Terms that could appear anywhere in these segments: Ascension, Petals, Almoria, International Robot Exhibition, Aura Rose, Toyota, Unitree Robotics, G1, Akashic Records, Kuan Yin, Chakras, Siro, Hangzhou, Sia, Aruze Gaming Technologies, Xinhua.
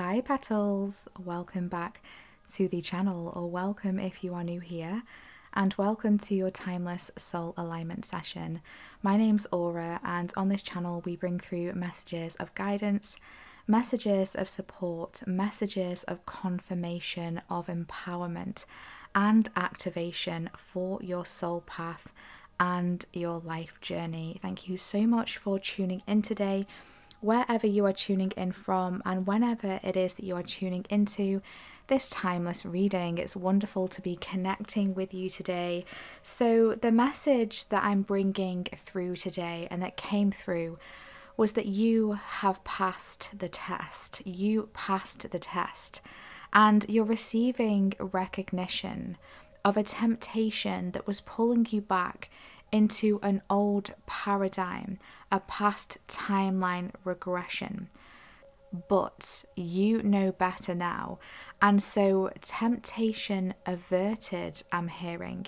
Hi petals, welcome back to the channel, or welcome if you are new here, and welcome to your timeless soul alignment session. My name's Aura, and on this channel we bring through messages of guidance, messages of support, messages of confirmation, of empowerment and activation for your soul path and your life journey. Thank you so much for tuning in today. Wherever you are tuning in from and whenever it is that you are tuning into this timeless reading, it's wonderful to be connecting with you today. So the message that I'm bringing through today and that came through was that you have passed the test. You passed the test, and you're receiving recognition of a temptation that was pulling you back into an old paradigm, a past timeline regression. But you know better now, and so temptation averted, I'm hearing.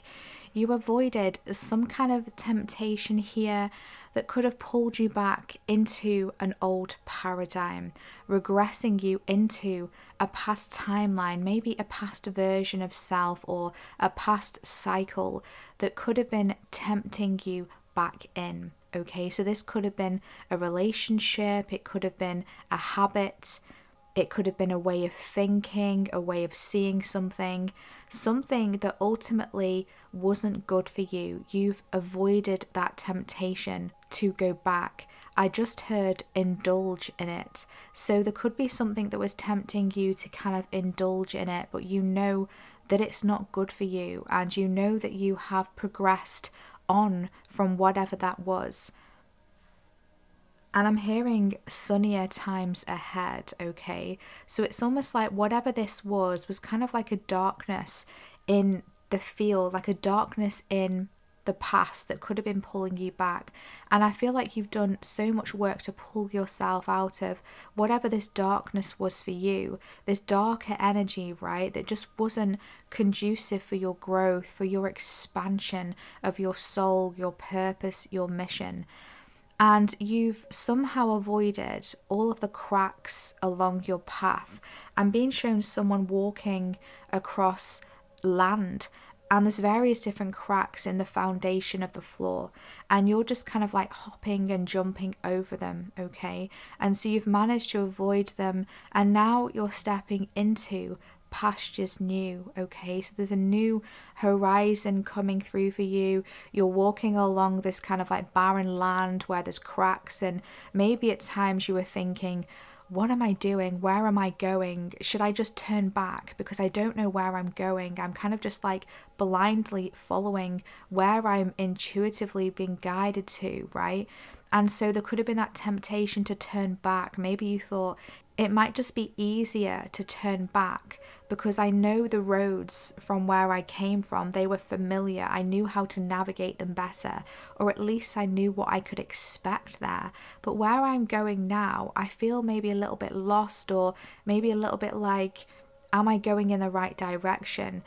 You avoided some kind of temptation here that could have pulled you back into an old paradigm, regressing you into a past timeline, maybe a past version of self or a past cycle that could have been tempting you back in. Okay, so this could have been a relationship, it could have been a habit, it could have been a way of thinking, a way of seeing something that ultimately wasn't good for you. You've avoided that temptation to go back. I just heard indulge in it. So there could be something that was tempting you to kind of indulge in it, but you know that it's not good for you, and you know that you have progressed on from whatever that was. And I'm hearing sunnier times ahead, okay? So it's almost like whatever this was kind of like a darkness in the field, like a darkness in the past that could have been pulling you back. And I feel like you've done so much work to pull yourself out of whatever this darkness was for you, this darker energy, right, that just wasn't conducive for your growth, for your expansion of your soul, your purpose, your mission. And you've somehow avoided all of the cracks along your path. I'm being shown someone walking across land, and there's various different cracks in the foundation of the floor, and you're just kind of like hopping and jumping over them, okay? And so you've managed to avoid them, and now you're stepping into pastures new, okay? So there's a new horizon coming through for you. You're walking along this kind of like barren land where there's cracks, and maybe at times you were thinking, what am I doing? Where am I going? Should I just turn back? Because I don't know where I'm going. I'm kind of just like blindly following where I'm intuitively being guided to, right? And so there could have been that temptation to turn back. Maybe you thought it might just be easier to turn back because I know the roads from where I came from. They were familiar. I knew how to navigate them better, or at least I knew what I could expect there. But where I'm going now, I feel maybe a little bit lost, or maybe a little bit like, am I going in the right direction?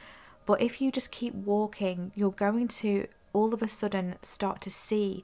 But if you just keep walking, you're going to all of a sudden start to see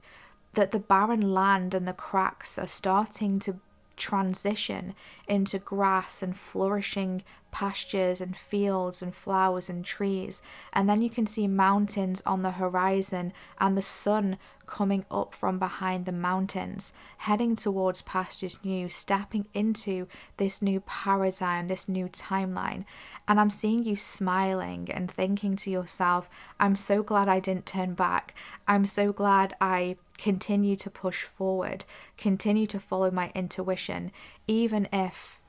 that the barren land and the cracks are starting to transition into grass and flourishing pastures and fields and flowers and trees. And then you can see mountains on the horizon and the sun coming up from behind the mountains, heading towards pastures new, stepping into this new paradigm, this new timeline. And I'm seeing you smiling and thinking to yourself, I'm so glad I didn't turn back. I'm so glad I continue to push forward, continue to follow my intuition, even if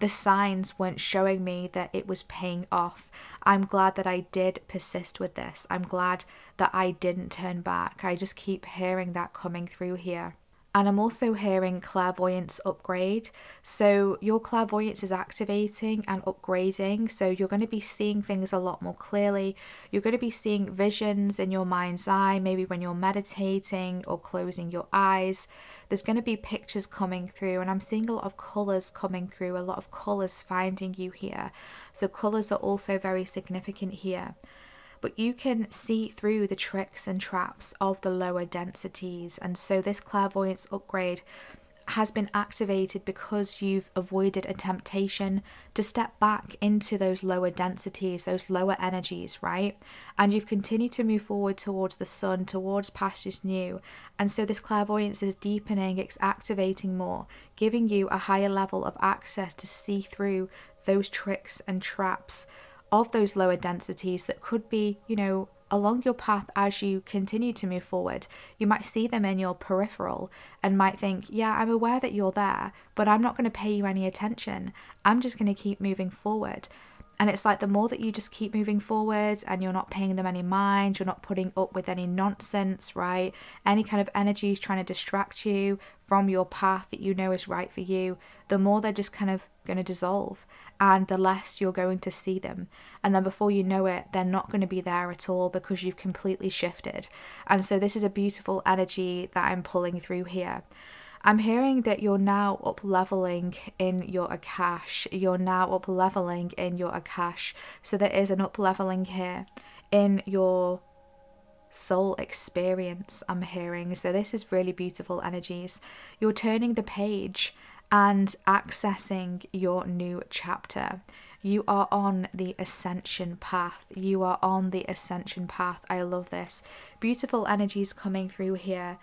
the signs weren't showing me that it was paying off. I'm glad that I did persist with this. I'm glad that I didn't turn back. I just keep hearing that coming through here. And I'm also hearing clairvoyance upgrade. So your clairvoyance is activating and upgrading. So you're going to be seeing things a lot more clearly. You're going to be seeing visions in your mind's eye, maybe when you're meditating or closing your eyes. There's going to be pictures coming through, and I'm seeing a lot of colours coming through, a lot of colours finding you here. So colours are also very significant here. But you can see through the tricks and traps of the lower densities. And so this clairvoyance upgrade, has been activated because you've avoided a temptation to step back into those lower densities, those lower energies, right? And you've continued to move forward towards the sun, towards pastures new. And so this clairvoyance is deepening, it's activating more, giving you a higher level of access to see through those tricks and traps of those lower densities that could be, you know, along your path. As you continue to move forward, you might see them in your peripheral and might think, yeah, I'm aware that you're there, but I'm not going to pay you any attention. I'm just going to keep moving forward. And it's like the more that you just keep moving forward and you're not paying them any mind, you're not putting up with any nonsense, right? Any kind of energies trying to distract you from your path that you know is right for you, the more they're just kind of going to dissolve and the less you're going to see them. And then before you know it, they're not going to be there at all because you've completely shifted. And so this is a beautiful energy that I'm pulling through here. I'm hearing that you're now up-leveling in your Akash. You're now up-leveling in your Akash. So there is an up-leveling here in your soul experience, I'm hearing. So this is really beautiful energies. You're turning the page and accessing your new chapter. You are on the ascension path. You are on the ascension path. I love this. Beautiful energies coming through here.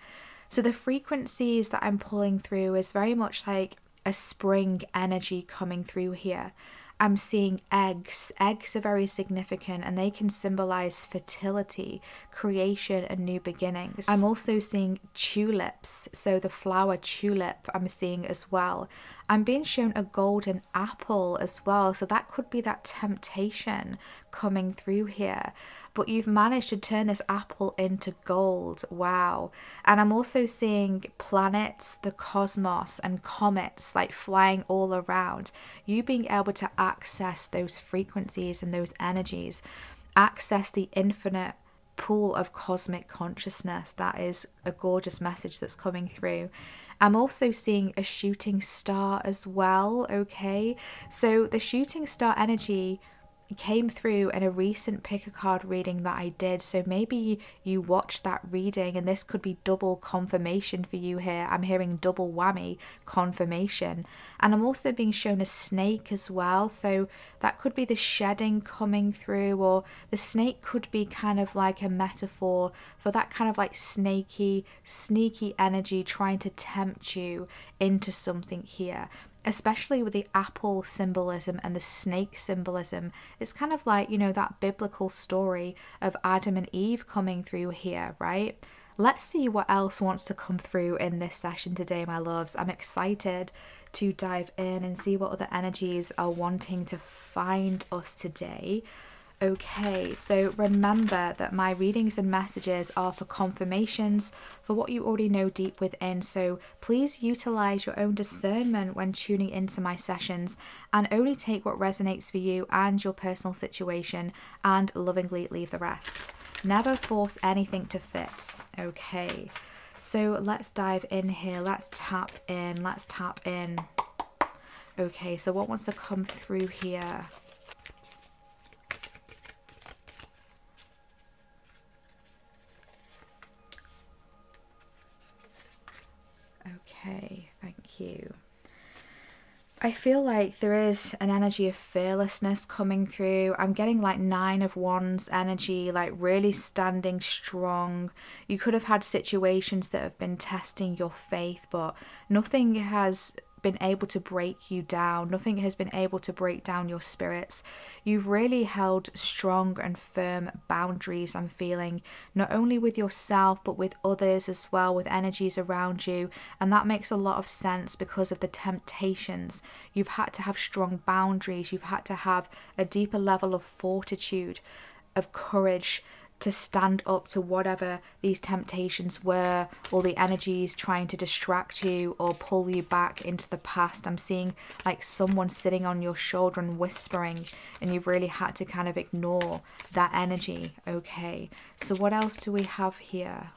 So the frequencies that I'm pulling through is very much like a spring energy coming through here. I'm seeing eggs. Eggs are very significant and they can symbolize fertility, creation and new beginnings. I'm also seeing tulips, so the flower tulip I'm seeing as well. I'm being shown a golden apple as well, so that could be that temptation coming through here. But you've managed to turn this apple into gold. Wow. And I'm also seeing planets, the cosmos and comets like flying all around. You being able to access those frequencies and those energies, access the infinite pool of cosmic consciousness. That is a gorgeous message that's coming through. I'm also seeing a shooting star as well. Okay, so the shooting star energy came through in a recent pick a card reading that I did, so maybe you watched that reading and this could be double confirmation for you here. I'm hearing double whammy confirmation. And I'm also being shown a snake as well, so that could be the shedding coming through, or the snake could be kind of like a metaphor for that kind of like snaky, sneaky energy trying to tempt you into something here. Especially with the apple symbolism and the snake symbolism, it's kind of like, you know, that biblical story of Adam and Eve coming through here, right? Let's see what else wants to come through in this session today, my loves. I'm excited to dive in and see what other energies are wanting to find us today. Okay, so remember that my readings and messages are for confirmations for what you already know deep within, so please utilize your own discernment when tuning into my sessions and only take what resonates for you and your personal situation and lovingly leave the rest. Never force anything to fit. Okay, so let's dive in here. Let's tap in, let's tap in. Okay, so what wants to come through here? Okay, thank you. I feel like there is an energy of fearlessness coming through. I'm getting like 9 of Wands energy, like really standing strong. You could have had situations that have been testing your faith, but nothing has been able to break you down. Nothing has been able to break down your spirits. You've really held strong and firm boundaries, I'm feeling, not only with yourself but with others as well, with energies around you. And that makes a lot of sense because of the temptations. You've had to have strong boundaries. You've had to have a deeper level of fortitude, of courage, to stand up to whatever these temptations were, or the energies trying to distract you or pull you back into the past. I'm seeing like someone sitting on your shoulder and whispering, and you've really had to kind of ignore that energy. Okay, so what else do we have here?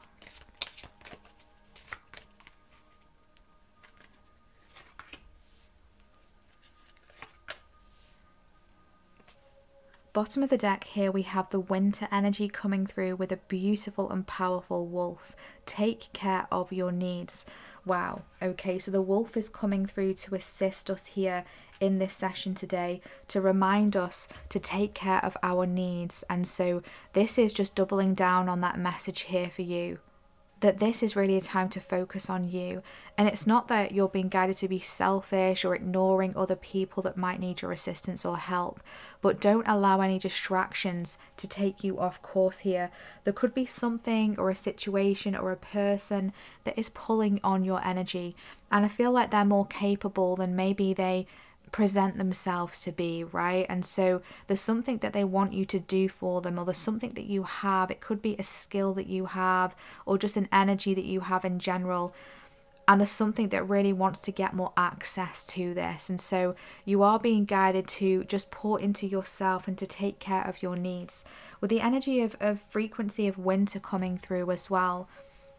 Bottom of the deck here we have the winter energy coming through with a beautiful and powerful wolf. Take care of your needs. Wow. Okay, so the wolf is coming through to assist us here in this session today, to remind us to take care of our needs. And so this is just doubling down on that message here for you, that this is really a time to focus on you. And it's not that you're being guided to be selfish or ignoring other people that might need your assistance or help, but don't allow any distractions to take you off course here. There could be something or a situation or a person that is pulling on your energy, and I feel like they're more capable than maybe they present themselves to be, right? And so there's something that they want you to do for them, or there's something that you have. It could be a skill that you have, or just an energy that you have in general, and there's something that really wants to get more access to this. And so you are being guided to just pour into yourself and to take care of your needs. With the energy of frequency of winter coming through as well,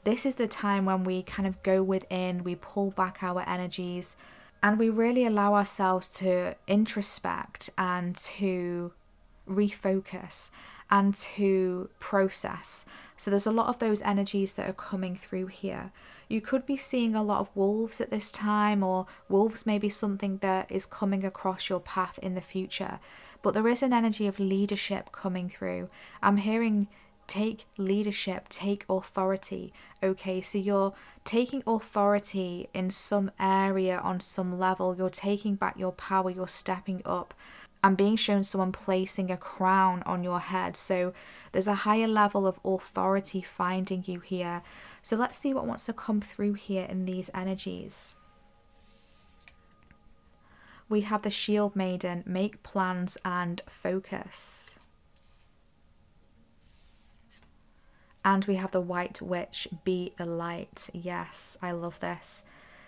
this is the time when we kind of go within, we pull back our energies, and we really allow ourselves to introspect and to refocus and to process. So there's a lot of those energies that are coming through here. You could be seeing a lot of wolves at this time, or wolves may be something that is coming across your path in the future. But there is an energy of leadership coming through. I'm hearing take leadership, take authority. Okay, so you're taking authority in some area, on some level. You're taking back your power, you're stepping up. I'm being shown someone placing a crown on your head. So there's a higher level of authority finding you here. So let's see what wants to come through here in these energies. We have the Shield Maiden, make plans and focus. And we have the White Witch, be a light. Yes, I love this.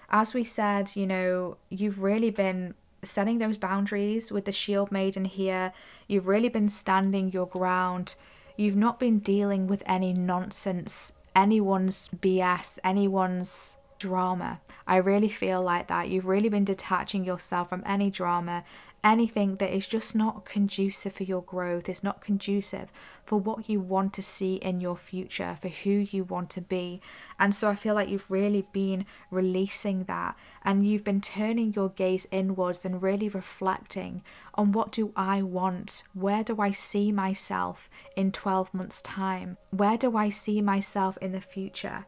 As we said, you know, you've really been setting those boundaries with the Shield Maiden here. You've really been standing your ground. You've not been dealing with any nonsense, anyone's BS, anyone's drama. I really feel like that. You've really been detaching yourself from any drama, anything that is just not conducive for your growth, is not conducive for what you want to see in your future, for who you want to be. And so I feel like you've really been releasing that, and you've been turning your gaze inwards and really reflecting on, what do I want? Where do I see myself in 12 months' time? Where do I see myself in the future?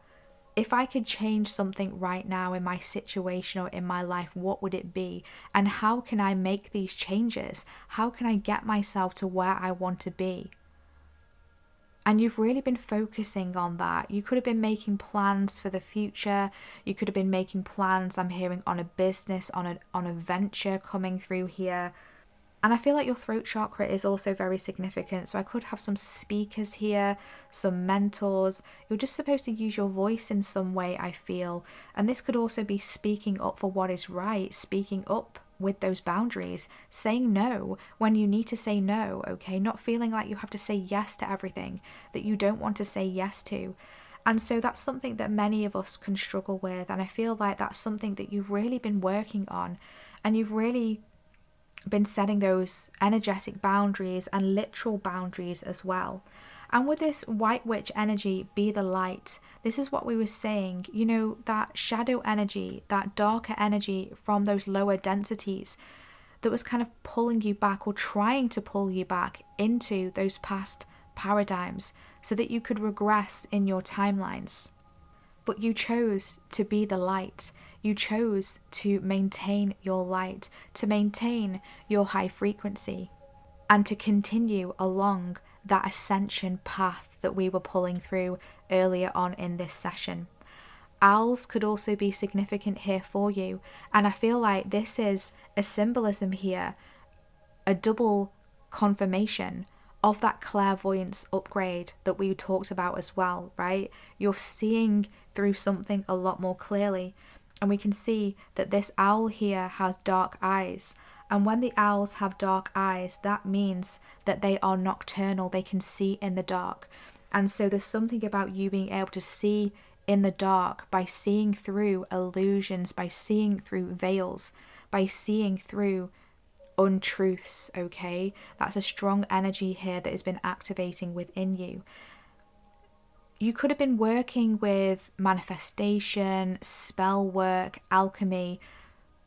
If I could change something right now in my situation or in my life, what would it be? And how can I make these changes? How can I get myself to where I want to be? And you've really been focusing on that. You could have been making plans for the future. You could have been making plans, I'm hearing, on a business, on a venture coming through here. And I feel like your throat chakra is also very significant. So I could have some speakers here, some mentors. You're just supposed to use your voice in some way, I feel. And this could also be speaking up for what is right, speaking up with those boundaries, saying no when you need to say no, okay? Not feeling like you have to say yes to everything that you don't want to say yes to. And so that's something that many of us can struggle with. And I feel like that's something that you've really been working on, and you've really been setting those energetic boundaries and literal boundaries as well. And with this White Witch energy, be the light, this is what we were saying, you know, that shadow energy, that darker energy from those lower densities that was kind of pulling you back, or trying to pull you back into those past paradigms so that you could regress in your timelines. But you chose to be the light. You chose to maintain your light, to maintain your high frequency, and to continue along that ascension path that we were pulling through earlier on in this session. Owls could also be significant here for you. And I feel like this is a symbolism here, a double confirmation of that clairvoyance upgrade that we talked about as well, right? You're seeing through something a lot more clearly. And we can see that this owl here has dark eyes. And when the owls have dark eyes, that means that they are nocturnal. They can see in the dark. And so there's something about you being able to see in the dark, by seeing through illusions, by seeing through veils, by seeing through untruths, okay? That's a strong energy here that has been activating within you. You could have been working with manifestation, spell work, alchemy,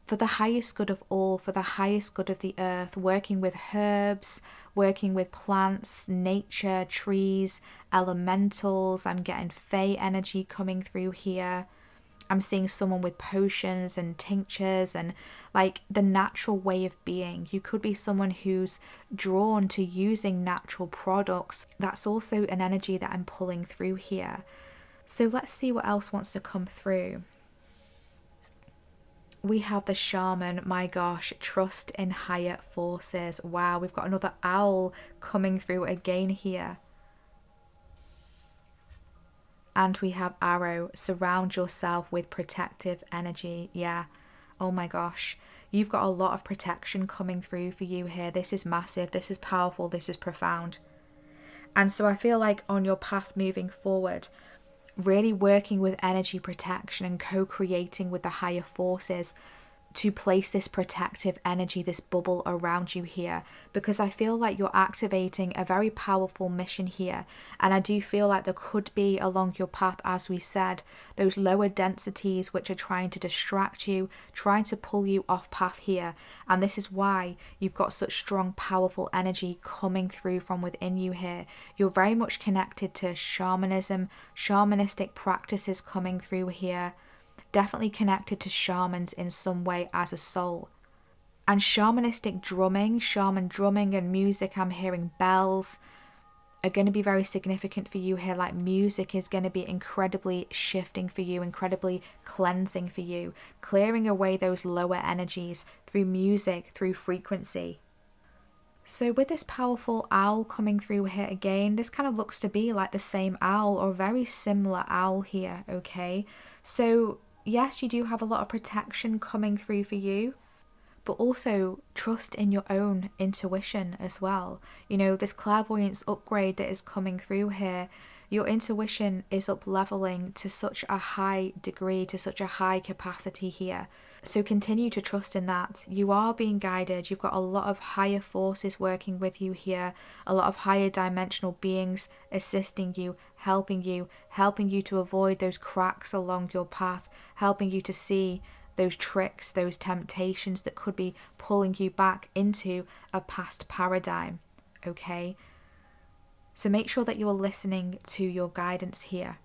for the highest good of all, for the highest good of the earth, working with herbs, working with plants, nature, trees, elementals. I'm getting fey energy coming through here. I'm seeing someone with potions and tinctures and like the natural way of being. You could be someone who's drawn to using natural products. That's also an energy that I'm pulling through here. So let's see what else wants to come through. We have the shaman. My gosh, trust in higher forces. Wow, we've got another owl coming through again here. And we have arrow, surround yourself with protective energy. Yeah, oh my gosh, you've got a lot of protection coming through for you here. This is massive, this is powerful, this is profound. And so I feel like on your path moving forward, really working with energy protection and co-creating with the higher forces to place this protective energy, this bubble around you here, because I feel like you're activating a very powerful mission here. And I do feel like there could be along your path, as we said, those lower densities which are trying to distract you, trying to pull you off path here. And this is why you've got such strong, powerful energy coming through from within you here. You're very much connected to shamanism, shamanistic practices coming through here. Definitely connected to shamans in some way as a soul. And shamanistic drumming, shaman drumming and music, I'm hearing bells, are going to be very significant for you here. Like music is going to be incredibly shifting for you, incredibly cleansing for you, clearing away those lower energies through music, through frequency. So with this powerful owl coming through here again, this kind of looks to be like the same owl or very similar owl here, okay? So yes, you do have a lot of protection coming through for you, but also trust in your own intuition as well. You know, this clairvoyance upgrade that is coming through here, your intuition is up leveling to such a high degree, to such a high capacity here. So continue to trust in that. You are being guided. You've got a lot of higher forces working with you here, a lot of higher dimensional beings assisting you, helping you to avoid those cracks along your path, helping you to see those tricks, those temptations that could be pulling you back into a past paradigm, okay? So make sure that you're listening to your guidance here.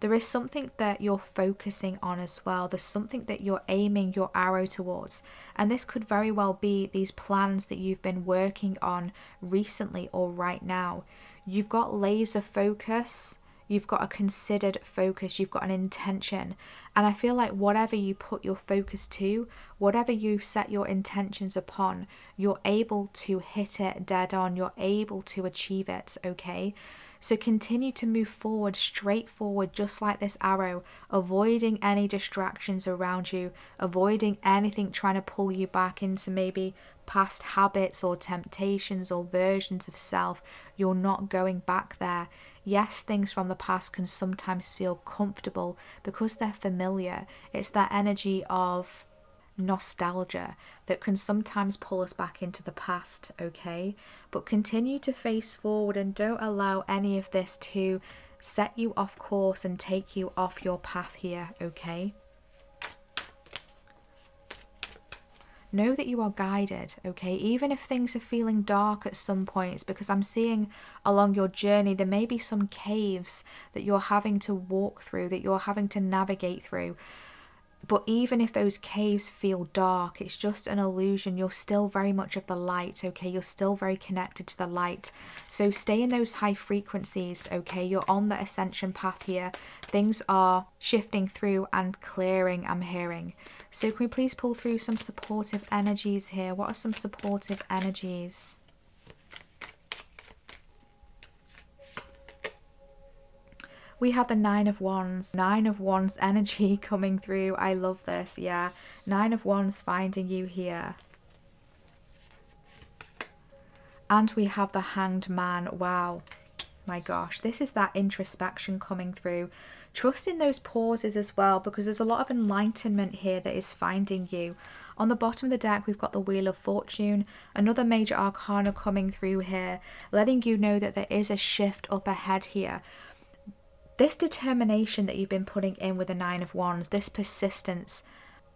There is something that you're focusing on as well. There's something that you're aiming your arrow towards. And this could very well be these plans that you've been working on recently or right now. You've got laser focus. You've got a considered focus. You've got an intention. And I feel like whatever you put your focus to, whatever you set your intentions upon, you're able to hit it dead on. You're able to achieve it, okay? So continue to move forward, straight forward, just like this arrow, avoiding any distractions around you, avoiding anything trying to pull you back into maybe past habits or temptations or versions of self. You're not going back there. Yes, things from the past can sometimes feel comfortable because they're familiar. It's that energy of nostalgia that can sometimes pull us back into the past, okay? But continue to face forward and don't allow any of this to set you off course and take you off your path here, okay? Know that you are guided, okay? Even if things are feeling dark at some points, because I'm seeing along your journey, there may be some caves that you're having to walk through, that you're having to navigate through. But even if those caves feel dark, it's just an illusion. You're still very much of the light, okay? You're still very connected to the light. So stay in those high frequencies, okay? You're on the ascension path here. Things are shifting through and clearing, I'm hearing. So can we please pull through some supportive energies here? What are some supportive energies? We have the Nine of Wands energy coming through. I love this, yeah. Nine of Wands finding you here. And we have the Hanged Man, wow. My gosh, this is that introspection coming through. Trust in those pauses as well, because there's a lot of enlightenment here that is finding you. On the bottom of the deck, we've got the Wheel of Fortune, another major arcana coming through here, letting you know that there is a shift up ahead here. This determination that you've been putting in with the Nine of Wands, this persistence,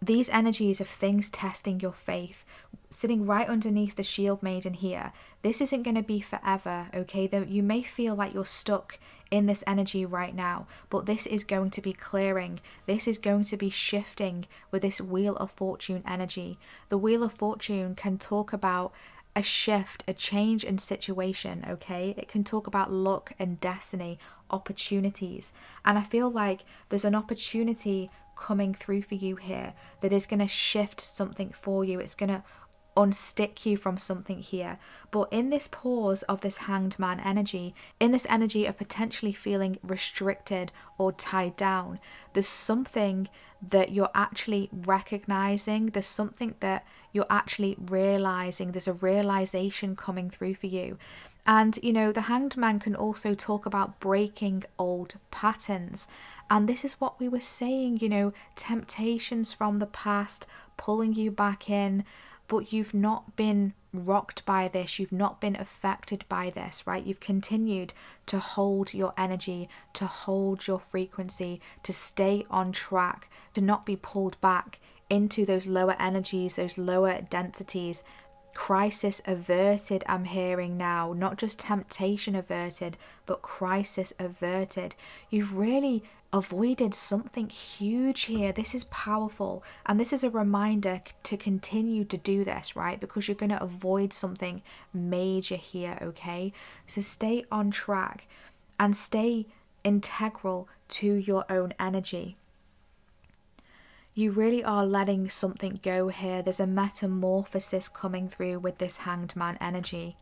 these energies of things testing your faith, sitting right underneath the Shield Maiden here, this isn't going to be forever, okay? You may feel like you're stuck in this energy right now, but this is going to be clearing. This is going to be shifting with this Wheel of Fortune energy. The Wheel of Fortune can talk about a shift, a change in situation, okay? It can talk about luck and destiny, opportunities. And I feel like there's an opportunity coming through for you here that is going to shift something for you. It's going to unstick you from something here. But in this pause of this Hanged Man energy, in this energy of potentially feeling restricted or tied down, there's something that you're actually recognizing, there's something that you're actually realizing, there's a realization coming through for you. And you know, the Hanged Man can also talk about breaking old patterns. And this is what we were saying, you know, temptations from the past pulling you back in, but you've not been rocked by this, you've not been affected by this, right? You've continued to hold your energy, to hold your frequency, to stay on track, to not be pulled back into those lower energies, those lower densities. Crisis averted, I'm hearing now, not just temptation averted, but crisis averted. You've really avoided something huge here. This is powerful, and this is a reminder to continue to do this, right? Because you're going to avoid something major here, okay? So stay on track and stay integral to your own energy. You really are letting something go here. There's a metamorphosis coming through with this Hanged Man energy.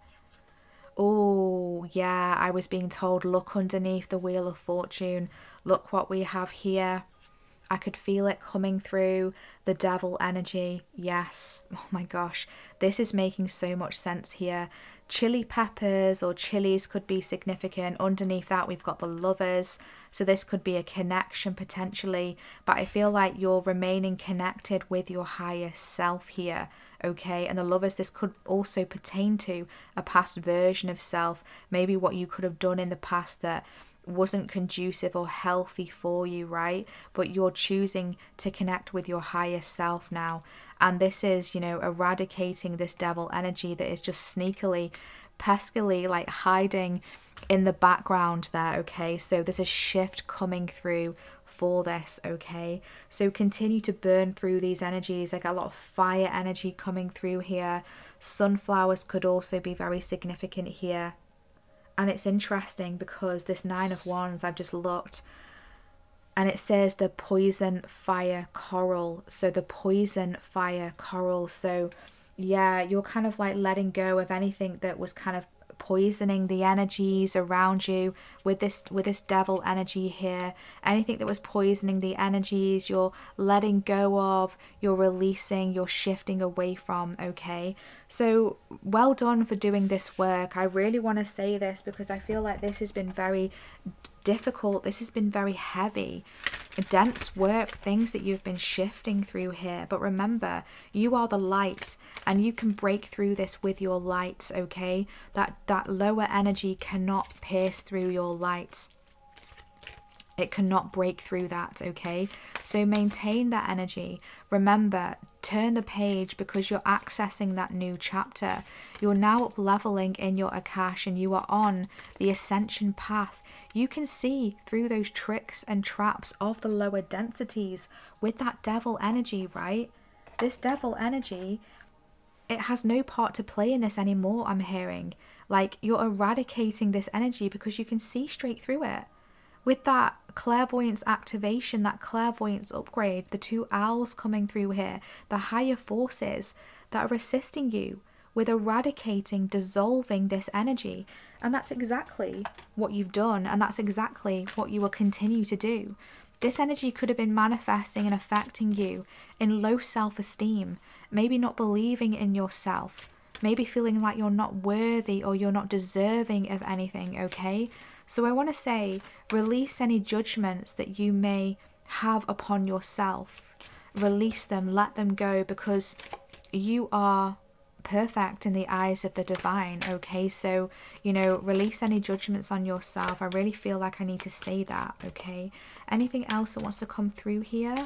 Oh, yeah, I was being told, look underneath the Wheel of Fortune. Look what we have here. I could feel it coming through. The Devil energy. Yes. Oh my gosh. This is making so much sense here. Chili peppers or chilies could be significant. Underneath that, we've got the Lovers. So this could be a connection potentially. But I feel like you're remaining connected with your higher self here. Okay. And the Lovers, this could also pertain to a past version of self. Maybe what you could have done in the past that wasn't conducive or healthy for you, right? But you're choosing to connect with your higher self now. And this is, you know, eradicating this Devil energy that is just sneakily, peskily, like hiding in the background there, okay? So there's a shift coming through for this, okay? So continue to burn through these energies. I got a lot of fire energy coming through here. Sunflowers could also be very significant here. And it's interesting because this Nine of Wands, I've just looked, and it says the poison fire coral. So the poison fire coral. So yeah, you're kind of like letting go of anything that was kind of poisoning the energies around you with this Devil energy here. Anything that was poisoning the energies, you're letting go of, you're releasing, you're shifting away from, okay? So well done for doing this work. I really want to say this because I feel like this has been very difficult. This has been very heavy, dense work, things that you've been shifting through here. But remember, you are the light, and you can break through this with your lights, okay? That lower energy cannot pierce through your lights. It cannot break through that, okay? So maintain that energy. Remember, turn the page because you're accessing that new chapter. You're now up-leveling in your Akash, and you are on the ascension path. You can see through those tricks and traps of the lower densities with that Devil energy, right? This Devil energy, it has no part to play in this anymore, I'm hearing. Like, you're eradicating this energy because you can see straight through it. With that clairvoyance activation, that clairvoyance upgrade, the two owls coming through here, the higher forces that are assisting you with eradicating, dissolving this energy. And that's exactly what you've done, and that's exactly what you will continue to do. This energy could have been manifesting and affecting you in low self-esteem, maybe not believing in yourself, maybe feeling like you're not worthy or you're not deserving of anything, okay? So I want to say, release any judgments that you may have upon yourself. Release them, let them go, because you are perfect in the eyes of the divine, okay? So, you know, release any judgments on yourself. I really feel like I need to say that, okay? Anything else that wants to come through here?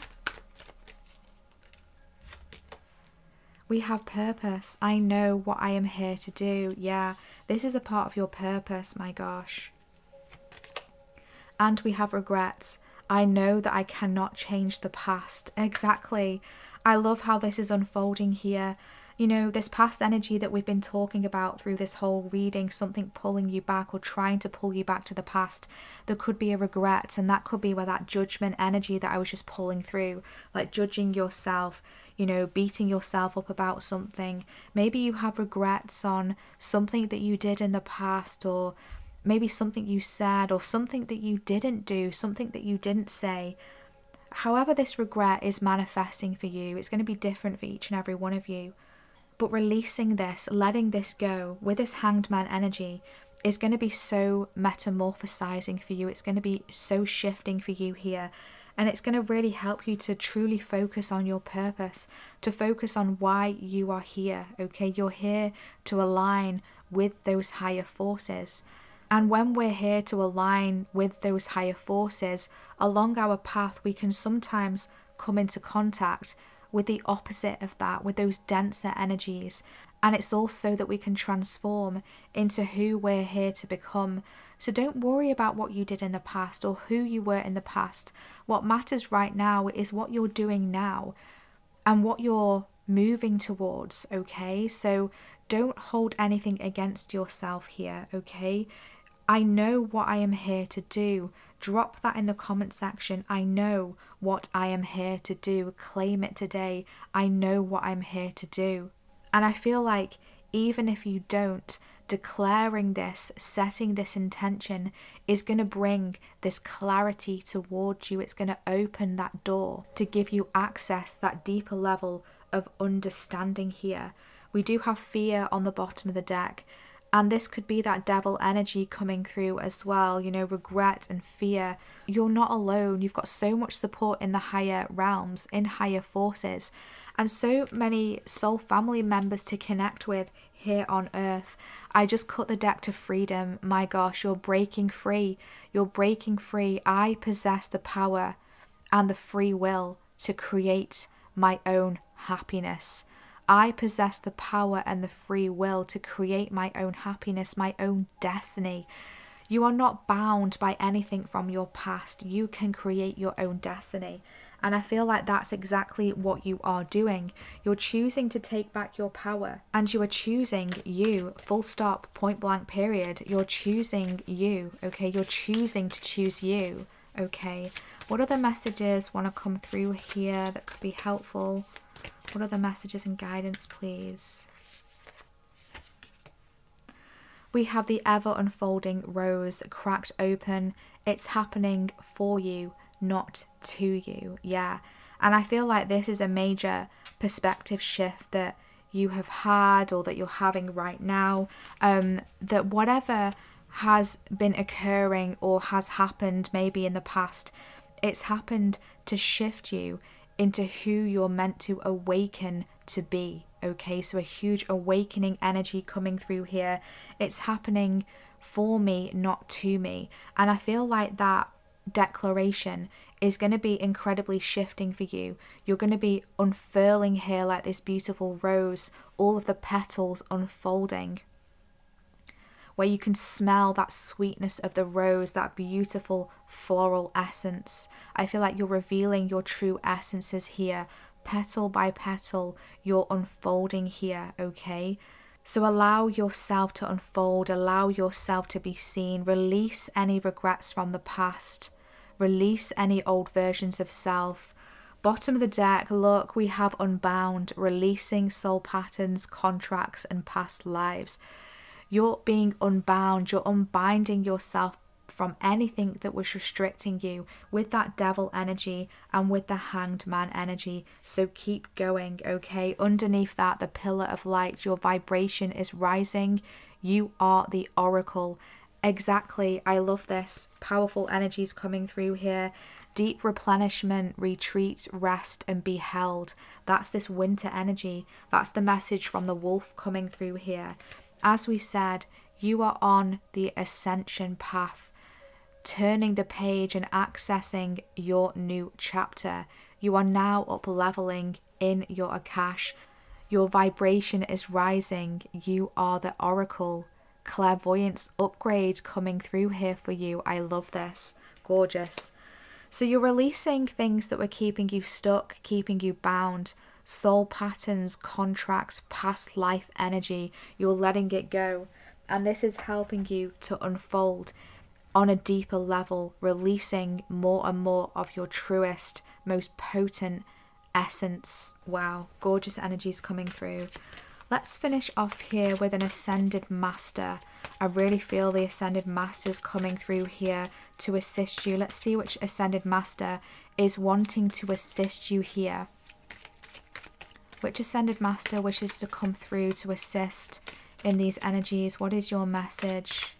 We have purpose. I know what I am here to do. Yeah, this is a part of your purpose, my gosh. And we have regrets. I know that I cannot change the past. Exactly. I love how this is unfolding here. You know, this past energy that we've been talking about through this whole reading, something pulling you back or trying to pull you back to the past, there could be a regret, and that could be where that judgment energy that I was just pulling through, like judging yourself, you know, beating yourself up about something. Maybe you have regrets on something that you did in the past, or maybe something you said, or something that you didn't do, something that you didn't say. However this regret is manifesting for you, it's going to be different for each and every one of you. But releasing this, letting this go with this Hanged Man energy is going to be so metamorphosizing for you. It's going to be so shifting for you here. And it's going to really help you to truly focus on your purpose, to focus on why you are here, okay? You're here to align with those higher forces. And when we're here to align with those higher forces, along our path, we can sometimes come into contact with the opposite of that, with those denser energies. And it's also that we can transform into who we're here to become. So don't worry about what you did in the past or who you were in the past. What matters right now is what you're doing now and what you're moving towards, okay? So don't hold anything against yourself here, okay? I know what I am here to do. Drop that in the comment section. I know what I am here to do. Claim it today. I know what I'm here to do. And I feel like even if you don't, declaring this, setting this intention is going to bring this clarity towards you. It's going to open that door to give you access to that deeper level of understanding here. We do have fear on the bottom of the deck. And this could be that devil energy coming through as well, you know, regret and fear. You're not alone. You've got so much support in the higher realms, in higher forces, and so many soul family members to connect with here on earth. I just cut the deck to freedom. My gosh, you're breaking free. You're breaking free. I possess the power and the free will to create my own happiness. I possess the power and the free will to create my own happiness, my own destiny. You are not bound by anything from your past. You can create your own destiny. And I feel like that's exactly what you are doing. You're choosing to take back your power. And you are choosing you, full stop, point blank period. You're choosing you, okay? You're choosing to choose you, okay? What other messages want to come through here that could be helpful? What are the messages and guidance, please? We have the ever unfolding rose cracked open. It's happening for you, not to you. Yeah. And I feel like this is a major perspective shift that you have had or that you're having right now. That whatever has been occurring or has happened maybe in the past, it's happened to shift you into who you're meant to awaken to be, okay? So a huge awakening energy coming through here. It's happening for me, not to me. And I feel like that declaration is going to be incredibly shifting for you. You're going to be unfurling here like this beautiful rose, all of the petals unfolding, where you can smell that sweetness of the rose, that beautiful floral essence. I feel like you're revealing your true essences here. Petal by petal, you're unfolding here, okay? So allow yourself to unfold, allow yourself to be seen, release any regrets from the past, release any old versions of self. Bottom of the deck, look, we have unbound, releasing soul patterns, contracts, and past lives. You're being unbound, you're unbinding yourself from anything that was restricting you with that devil energy and with the Hanged Man energy. So keep going, okay? Underneath that, the pillar of light, your vibration is rising. You are the oracle. Exactly, I love this. Powerful energies coming through here. deep replenishment, retreat, rest, and be held. That's this winter energy. That's the message from the wolf coming through here. As we said, you are on the ascension path, turning the page and accessing your new chapter. You are now up leveling in your Akash. Your vibration is rising. You are the oracle. Clairvoyance upgrade coming through here for you. I love this. Gorgeous. So you're releasing things that were keeping you stuck, keeping you bound. Soul patterns, contracts, past life energy. You're letting it go. And this is helping you to unfold on a deeper level, releasing more and more of your truest, most potent essence. Wow, gorgeous energies coming through. Let's finish off here with an ascended master. I really feel the ascended masters coming through here to assist you. Let's see which ascended master is wanting to assist you here. Which ascended master wishes to come through to assist in these energies? What is your message?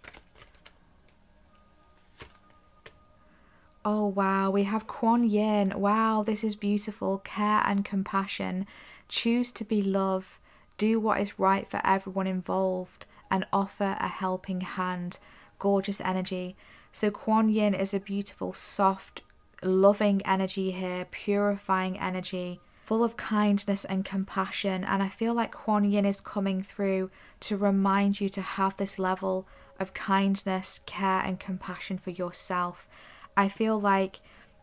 Oh wow, we have Kuan Yin. Wow, this is beautiful. Care and compassion. Choose to be love. Do what is right for everyone involved and offer a helping hand. Gorgeous energy. So Kuan Yin is a beautiful, soft, loving energy here, purifying energy, full of kindness and compassion. And I feel like Kuan Yin is coming through to remind you to have this level of kindness, care and compassion for yourself. I feel like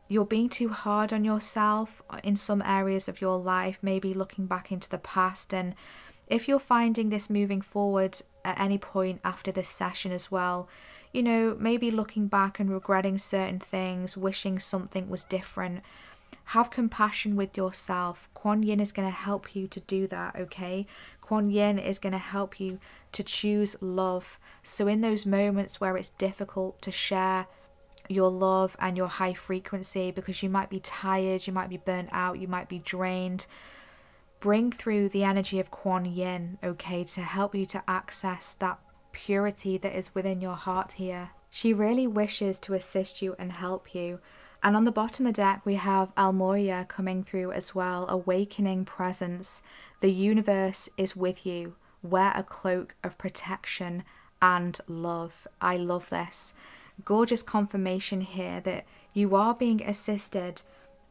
you're being too hard on yourself in some areas of your life, maybe looking back into the past. And if you're finding this moving forward at any point after this session as well, you know, maybe looking back and regretting certain things, wishing something was different. Have compassion with yourself. Kuan Yin is going to help you to do that, okay? Kuan Yin is going to help you to choose love. So in those moments where it's difficult to share your love and your high frequency because you might be tired, you might be burnt out, you might be drained, bring through the energy of Kuan Yin, okay, to help you to access that purity that is within your heart here. She really wishes to assist you and help you. And on the bottom of the deck, we have Almoria coming through as well. Awakening presence. The universe is with you. Wear a cloak of protection and love. I love this. Gorgeous confirmation here that you are being assisted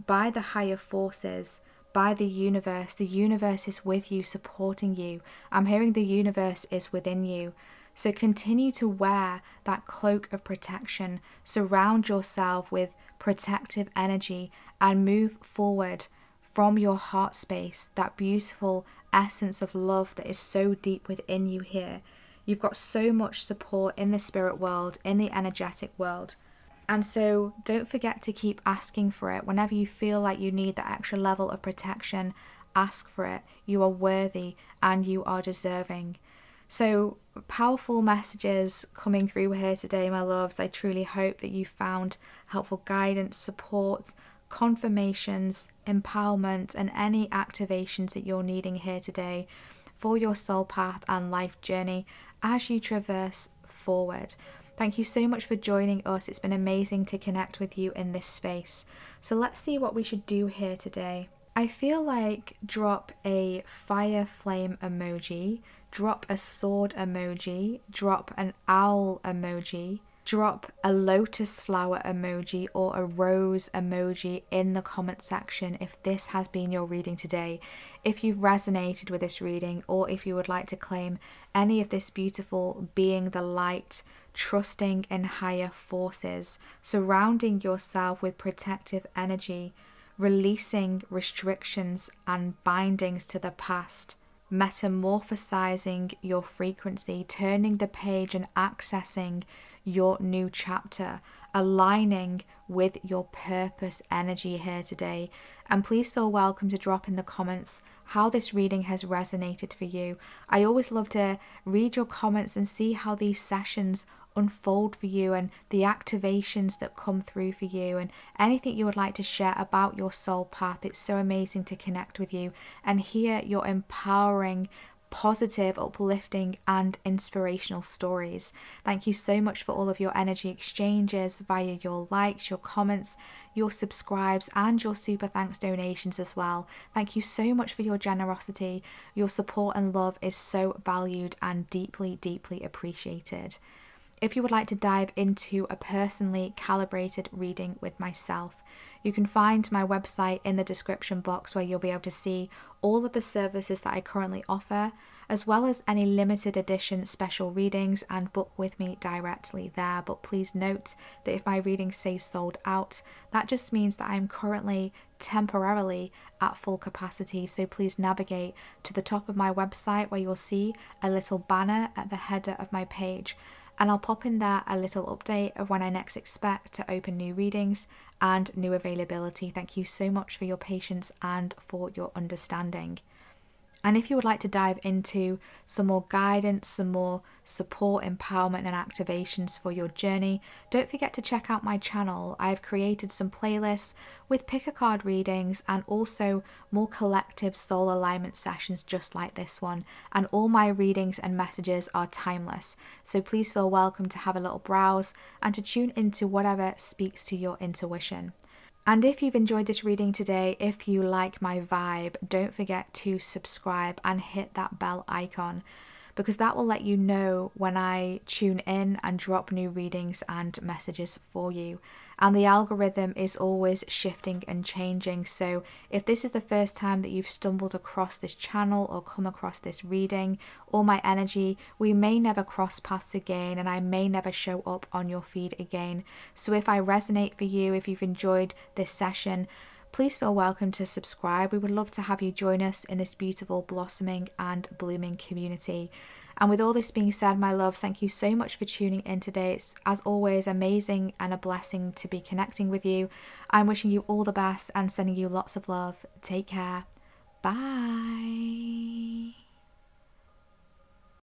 by the higher forces, by the universe. The universe is with you, supporting you. I'm hearing the universe is within you. So continue to wear that cloak of protection. Surround yourself with protective energy and move forward from your heart space, that beautiful essence of love that is so deep within you here. You've got so much support in the spirit world, in the energetic world. And so don't forget to keep asking for it. Whenever you feel like you need that extra level of protection, ask for it. You are worthy and you are deserving. So powerful messages coming through here today, my loves. I truly hope that you found helpful guidance, support, confirmations, empowerment, and any activations that you're needing here today for your soul path and life journey as you traverse forward. Thank you so much for joining us. It's been amazing to connect with you in this space. So let's see what we should do here today. I feel like drop a fire flame emoji, drop a sword emoji, drop an owl emoji, drop a lotus flower emoji or a rose emoji in the comment section if this has been your reading today. If you've resonated with this reading or if you would like to claim any of this beautiful being the light, trusting in higher forces, surrounding yourself with protective energy, releasing restrictions and bindings to the past, metamorphosizing your frequency, turning the page and accessing your new chapter, aligning with your purpose energy here today. And please feel welcome to drop in the comments how this reading has resonated for you. I always love to read your comments and see how these sessions unfold for you and the activations that come through for you and anything you would like to share about your soul path. It's so amazing to connect with you and hear your empowering positive, uplifting and inspirational stories. Thank you so much for all of your energy exchanges via your likes, your comments, your subscribes and your super thanks donations as well. Thank you so much for your generosity. Your support and love is so valued and deeply, deeply appreciated. If you would like to dive into a personally calibrated reading with myself, you can find my website in the description box where you'll be able to see all of the services that I currently offer, as well as any limited edition special readings, and book with me directly there. But please note that if my readings say sold out, that just means that I'm currently temporarily at full capacity. So please navigate to the top of my website where you'll see a little banner at the header of my page. And I'll pop in there a little update of when I next expect to open new readings and new availability. Thank you so much for your patience and for your understanding. And if you would like to dive into some more guidance, some more support, empowerment and activations for your journey, don't forget to check out my channel. I've created some playlists with pick a card readings and also more collective soul alignment sessions just like this one. And all my readings and messages are timeless. So please feel welcome to have a little browse and to tune into whatever speaks to your intuition. And if you've enjoyed this reading today, if you like my vibe, don't forget to subscribe and hit that bell icon, because that will let you know when I tune in and drop new readings and messages for you. And the algorithm is always shifting and changing, so if this is the first time that you've stumbled across this channel or come across this reading or my energy, we may never cross paths again and I may never show up on your feed again. So if I resonate for you, if you've enjoyed this session, please feel welcome to subscribe. We would love to have you join us in this beautiful blossoming and blooming community. And with all this being said, my loves, thank you so much for tuning in today. It's, as always, amazing and a blessing to be connecting with you. I'm wishing you all the best and sending you lots of love. Take care. Bye.